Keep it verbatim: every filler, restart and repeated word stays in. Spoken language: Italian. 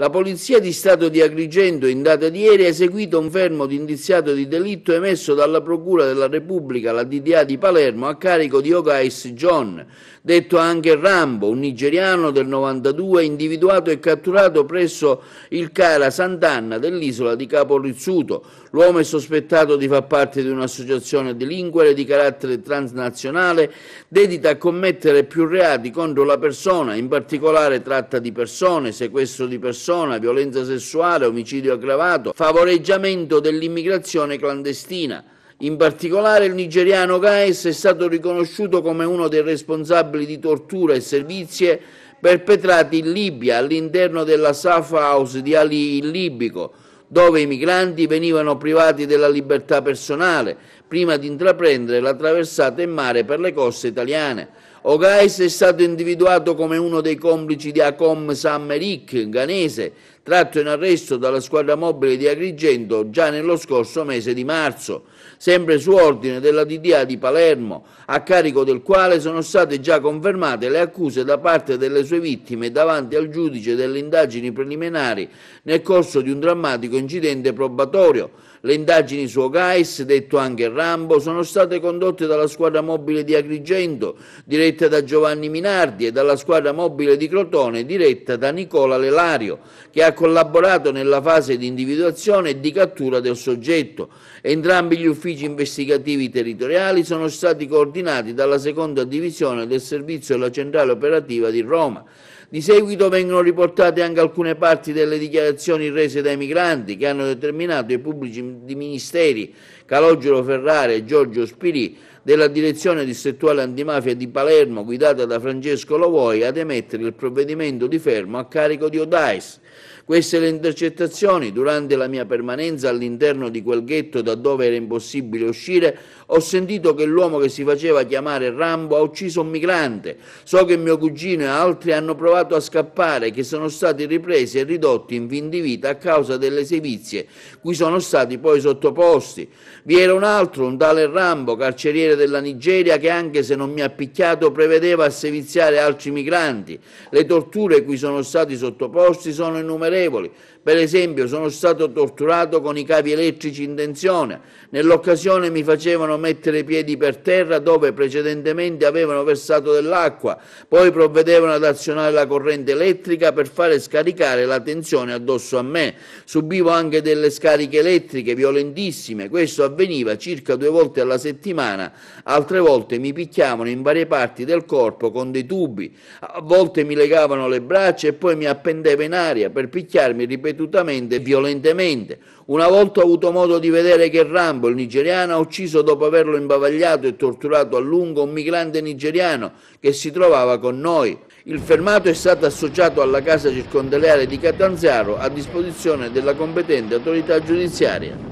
La Polizia di Stato di Agrigento in data di ieri ha eseguito un fermo di indiziato di delitto emesso dalla Procura della Repubblica, la D D A di Palermo, a carico di Ogais John, detto anche Rambo, un nigeriano del novantadue, individuato e catturato presso il Cara Sant'Anna dell'isola di Capo Rizzuto. L'uomo è sospettato di far parte di un'associazione delinquere di carattere transnazionale dedita a commettere più reati contro la persona, in particolare tratta di persone, sequestro di persona, violenza sessuale, omicidio aggravato, favoreggiamento dell'immigrazione clandestina. In particolare il nigeriano Gaes è stato riconosciuto come uno dei responsabili di tortura e servizie perpetrati in Libia all'interno della Safe House di Ali in Libico, dove i migranti venivano privati della libertà personale prima di intraprendere la traversata in mare per le coste italiane. Ogais è stato individuato come uno dei complici di Akom Sammerik, ghanese, tratto in arresto dalla squadra mobile di Agrigento già nello scorso mese di marzo, sempre su ordine della D D A di Palermo, a carico del quale sono state già confermate le accuse da parte delle sue vittime davanti al giudice delle indagini preliminari nel corso di un drammatico incidente probatorio. Le indagini su Ogais, detto anche Rambo, sono state condotte dalla squadra mobile di Agrigento, diretta da Giovanni Minardi, e dalla squadra mobile di Crotone, diretta da Nicola Lelario, che ha collaborato nella fase di individuazione e di cattura del soggetto. Entrambi gli uffici investigativi territoriali sono stati coordinati dalla seconda divisione del servizio della centrale operativa di Roma. Di seguito vengono riportate anche alcune parti delle dichiarazioni rese dai migranti che hanno determinato i pubblici ministeri Calogero Ferrara e Giorgio Spirì della direzione distrettuale antimafia di Palermo, guidata da Francesco Lovoi, ad emettere il provvedimento di fermo a carico di Odaes. Queste le intercettazioni. Durante la mia permanenza all'interno di quel ghetto da dove era impossibile uscire, ho sentito che l'uomo che si faceva chiamare Rambo ha ucciso un migrante. So che mio cugino e altri hanno provato a scappare, che sono stati ripresi e ridotti in fin di vita a causa delle sevizie cui sono stati poi sottoposti. Vi era un altro, un tale Rambo, carceriere della Nigeria, che anche se non mi ha picchiato prevedeva a seviziare altri migranti. Le torture cui sono stati sottoposti sono innumerevoli. Per esempio, sono stato torturato con i cavi elettrici in tensione. Nell'occasione mi facevano mettere i piedi per terra dove precedentemente avevano versato dell'acqua, poi provvedevano ad azionare la corrente elettrica per fare scaricare la tensione addosso a me. Subivo anche delle scariche elettriche violentissime. Questo avveniva circa due volte alla settimana. Altre volte mi picchiavano in varie parti del corpo con dei tubi, a volte mi legavano le braccia e poi mi appendeva in aria per picchiare ripetutamente e violentemente. Una volta ho avuto modo di vedere che Rambo, il nigeriano, ha ucciso, dopo averlo imbavagliato e torturato a lungo, un migrante nigeriano che si trovava con noi. Il fermato è stato associato alla casa circondariale di Catanzaro a disposizione della competente autorità giudiziaria.